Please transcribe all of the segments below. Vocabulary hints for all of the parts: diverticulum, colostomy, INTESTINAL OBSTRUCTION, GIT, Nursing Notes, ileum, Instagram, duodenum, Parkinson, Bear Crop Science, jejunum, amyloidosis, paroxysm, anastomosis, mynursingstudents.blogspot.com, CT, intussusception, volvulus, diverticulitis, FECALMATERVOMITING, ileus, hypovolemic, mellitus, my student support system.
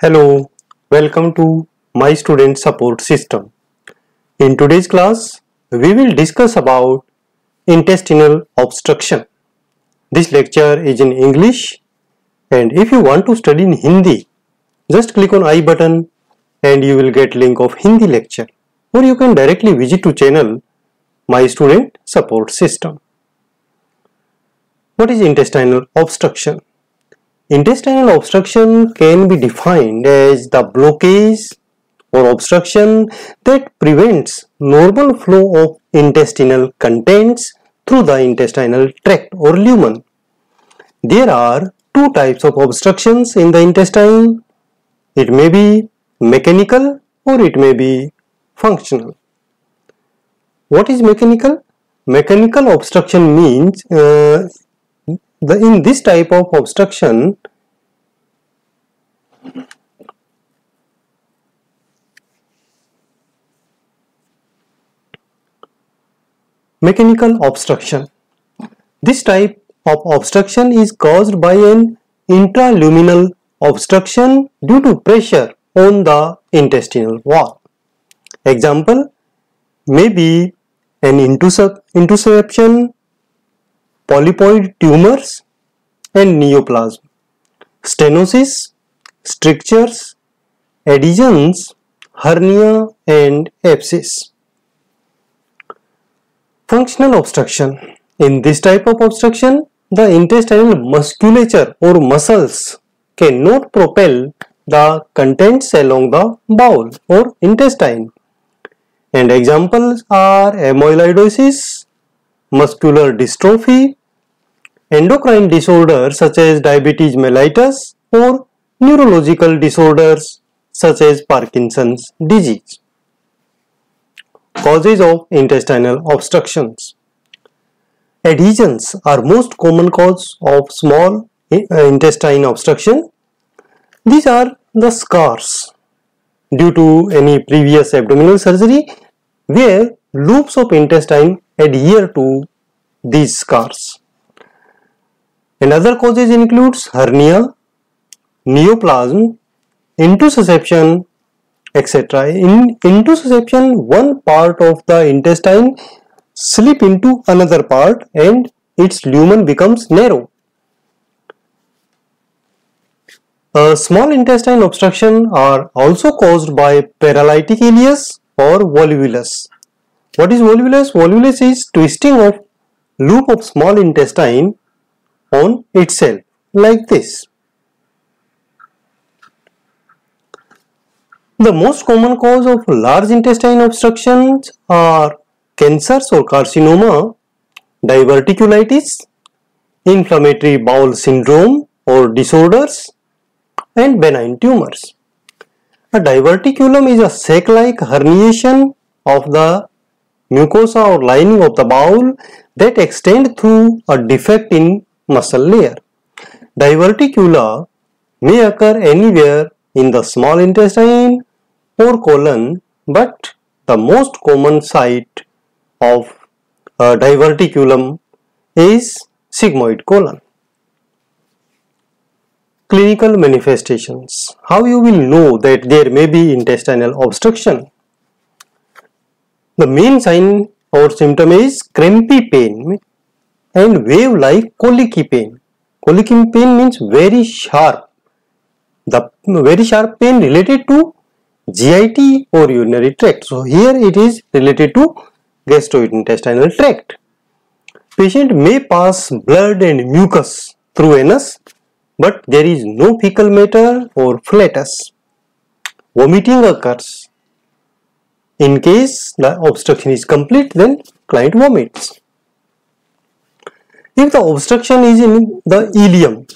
Hello, welcome to my student support system. In today's class, we will discuss about intestinal obstruction. This lecture is in English, and if you want to study in Hindi, just click on I button and you will get link of Hindi lecture, or you can directly visit to channel my student support system. What is intestinal obstruction? Intestinal obstruction can be defined as the blockage or obstruction that prevents normal flow of intestinal contents through the intestinal tract or lumen. There are two types of obstructions in the intestine. It may be mechanical or it may be functional. What is mechanical? Mechanical obstruction means in this type of obstruction, mechanical obstruction. This type of obstruction is caused by an intraluminal obstruction due to pressure on the intestinal wall. Example may be an intussusception, polypoid tumors and neoplasm, stenosis, strictures, adhesions, hernia and abscess. Functional obstruction. In this type of obstruction, the intestinal musculature or muscles cannot propel the contents along the bowel or intestine. And examples are amyloidosis, muscular dystrophy, endocrine disorders such as diabetes mellitus, or neurological disorders such as Parkinson's disease. Causes of intestinal obstructions. Adhesions are most common cause of small intestine obstruction. These are the scars due to any previous abdominal surgery where loops of intestine adhere to these scars. And other causes includes hernia, neoplasm, intussusception, etc. In intussusception, one part of the intestine slips into another part and its lumen becomes narrow. Small intestine obstruction are also caused by paralytic ileus or volvulus. What is volvulus? Volvulus is twisting of loop of small intestine on itself like this. The most common cause of large intestine obstructions are cancers or carcinoma, diverticulitis, inflammatory bowel syndrome or disorders, and benign tumors. A diverticulum is a sac-like herniation of the mucosa or lining of the bowel that extends through a defect in muscle layer. Diverticula may occur anywhere in the small intestine or colon, but the most common site of diverticulum is sigmoid colon. Clinical manifestations. How you will know that there may be intestinal obstruction? The main sign or symptom is crampy pain and wave-like colicky pain. Colicky pain means very sharp. The very sharp pain related to GIT or urinary tract. So here it is related to gastrointestinal tract. Patient may pass blood and mucus through anus, but there is no fecal matter or flatus. Vomiting occurs. In case the obstruction is complete, then client vomits. If the obstruction is in the ileum,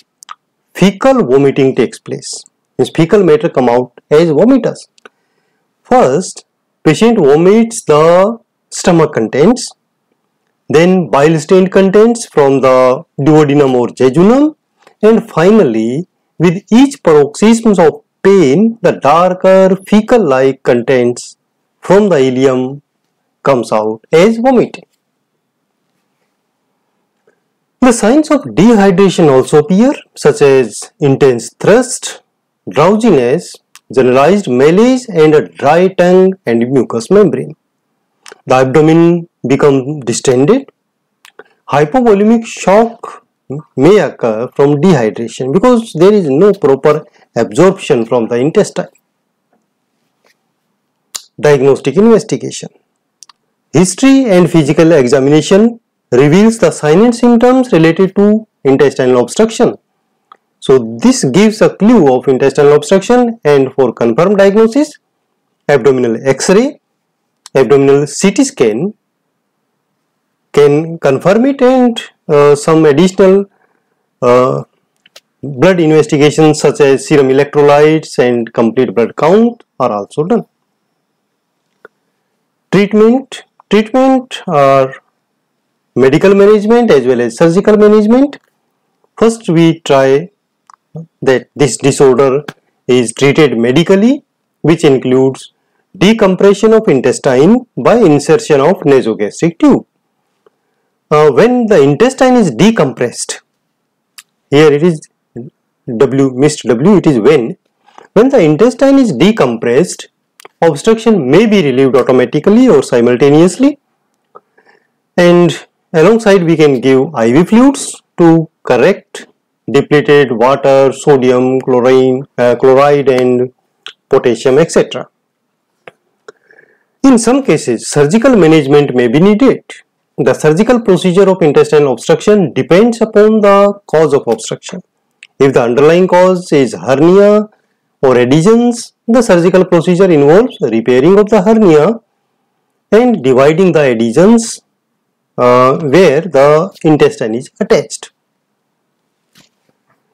fecal vomiting takes place. Means fecal matter come out as vomitus. First, patient vomits the stomach contents, then bile stained contents from the duodenum or jejunum, and finally, with each paroxysms of pain, the darker fecal-like contents from the ileum comes out as vomiting. The signs of dehydration also appear, such as intense thirst, drowsiness, generalized malaise, and a dry tongue and mucous membrane. The abdomen becomes distended. Hypovolemic shock may occur from dehydration because there is no proper absorption from the intestine. Diagnostic investigation. History and physical examination reveals the signs and symptoms related to intestinal obstruction. So this gives a clue of intestinal obstruction, and for confirmed diagnosis, abdominal X-ray, abdominal CT scan can confirm it, and some additional blood investigations such as serum electrolytes and complete blood count are also done. Treatment are medical management as well as surgical management. First, we try that this disorder is treated medically, which includes decompression of intestine by insertion of nasogastric tube. When the intestine is decompressed, here it is when the intestine is decompressed, obstruction may be relieved automatically or simultaneously, and alongside we can give IV fluids to correct depleted water, sodium, chloride and potassium, etc. In some cases, surgical management may be needed. The surgical procedure of intestinal obstruction depends upon the cause of obstruction. If the underlying cause is hernia or adhesions, the surgical procedure involves repairing of the hernia and dividing the adhesions where the intestine is attached.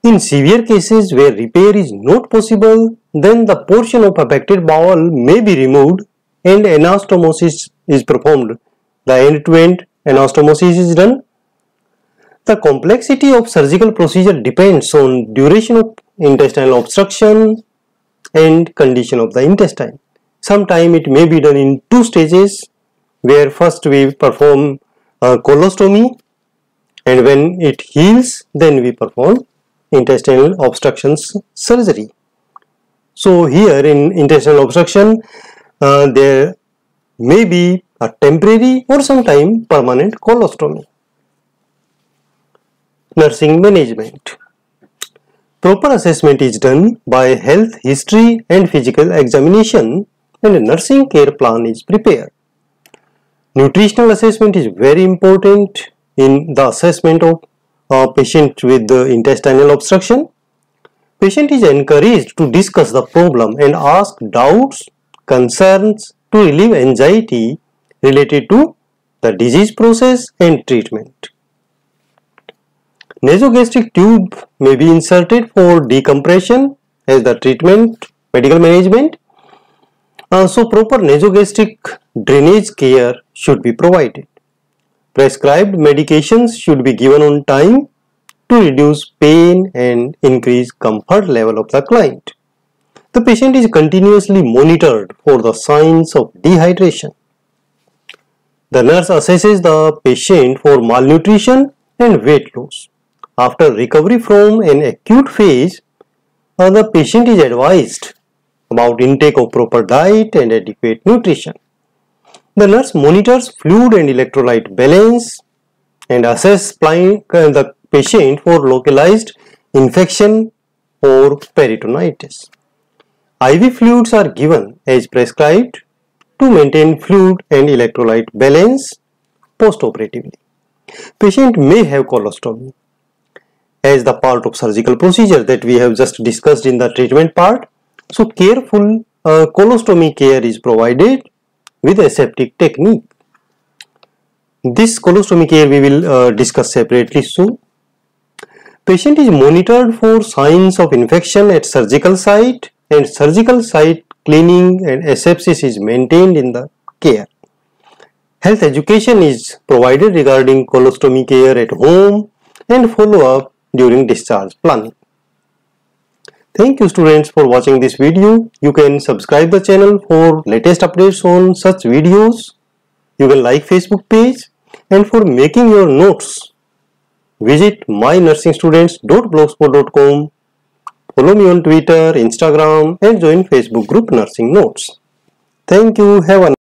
In severe cases where repair is not possible, then the portion of affected bowel may be removed and anastomosis is performed. The end-to-end anastomosis is done. The complexity of surgical procedure depends on duration of intestinal obstruction and condition of the intestine. Sometimes it may be done in two stages, where first we perform a colostomy, and when it heals, then we perform intestinal obstruction surgery. So here in intestinal obstruction, there may be a temporary or sometime permanent colostomy. Nursing management. Proper assessment is done by health history and physical examination, and a nursing care plan is prepared. Nutritional assessment is very important in the assessment of patient with the intestinal obstruction. Patient is encouraged to discuss the problem and ask doubts, concerns to relieve anxiety related to the disease process and treatment. Nasogastric tube may be inserted for decompression as the treatment, medical management. So proper nasogastric drainage care should be provided. Prescribed medications should be given on time to reduce pain and increase comfort level of the client. The patient is continuously monitored for the signs of dehydration. The nurse assesses the patient for malnutrition and weight loss. After recovery from an acute phase, the patient is advised about intake of proper diet and adequate nutrition. The nurse monitors fluid and electrolyte balance and assesses the patient for localized infection or peritonitis. IV fluids are given as prescribed to maintain fluid and electrolyte balance post-operatively. Patient may have colostomy as the part of surgical procedure that we have just discussed in the treatment part. So careful colostomy care is provided with aseptic technique. This colostomy care we will discuss separately soon. Patient is monitored for signs of infection at surgical site, and surgical site cleaning and asepsis is maintained in the care. Health education is provided regarding colostomy care at home and follow-up during discharge planning. Thank you students for watching this video. You can subscribe the channel for latest updates on such videos. You can like Facebook page, and for making your notes, visit mynursingstudents.blogspot.com Follow me on Twitter, Instagram and join Facebook group Nursing Notes. Thank you. Have a